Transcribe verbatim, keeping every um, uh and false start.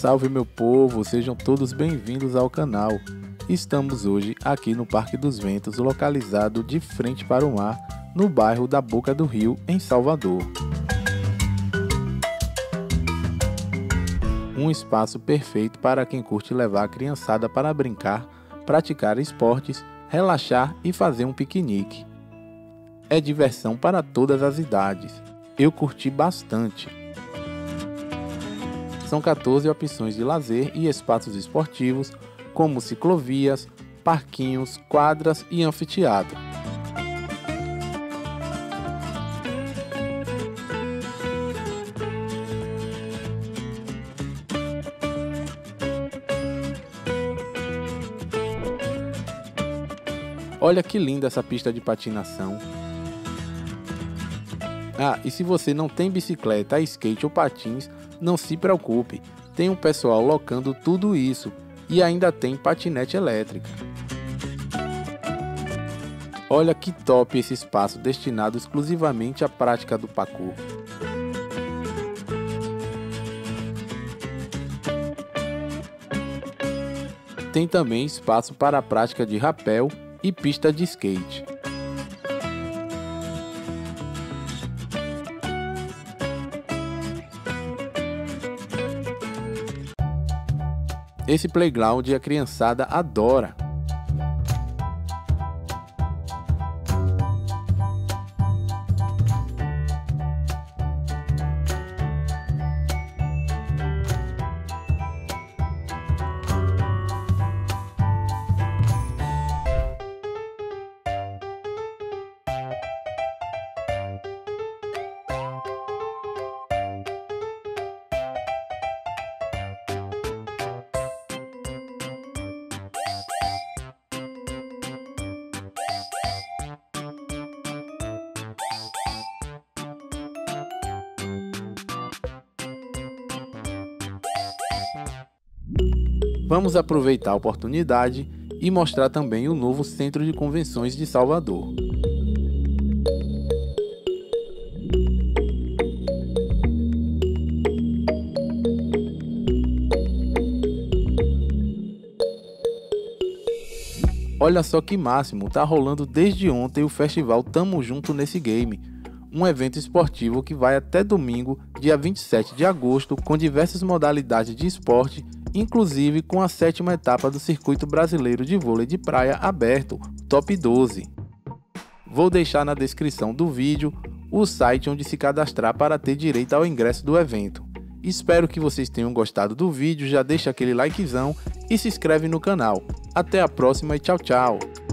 Salve meu povo, sejam todos bem-vindos ao canal. Estamos hoje aqui no Parque dos Ventos, localizado de frente para o mar, no bairro da Boca do Rio, em Salvador. Um espaço perfeito para quem curte levar a criançada para brincar, praticar esportes, relaxar e fazer um piquenique. É diversão para todas as idades. Eu curti bastante. São quatorze opções de lazer e espaços esportivos, como ciclovias, parquinhos, quadras e anfiteatro. Olha que linda essa pista de patinação. Ah, e se você não tem bicicleta, skate ou patins, não se preocupe. Tem um pessoal locando tudo isso e ainda tem patinete elétrica. Olha que top esse espaço destinado exclusivamente à prática do parkour. Tem também espaço para a prática de rapel e pista de skate. Esse playground a criançada adora. Vamos aproveitar a oportunidade e mostrar também o novo Centro de Convenções de Salvador. Olha só que máximo, tá rolando desde ontem o Festival Tamo Junto nesse Game, um evento esportivo que vai até domingo, dia vinte e sete de agosto, com diversas modalidades de esporte, inclusive com a sétima etapa do Circuito Brasileiro de Vôlei de Praia aberto, top doze. Vou deixar na descrição do vídeo o site onde se cadastrar para ter direito ao ingresso do evento. Espero que vocês tenham gostado do vídeo, já deixa aquele likezão e se inscreve no canal. Até a próxima e tchau, tchau!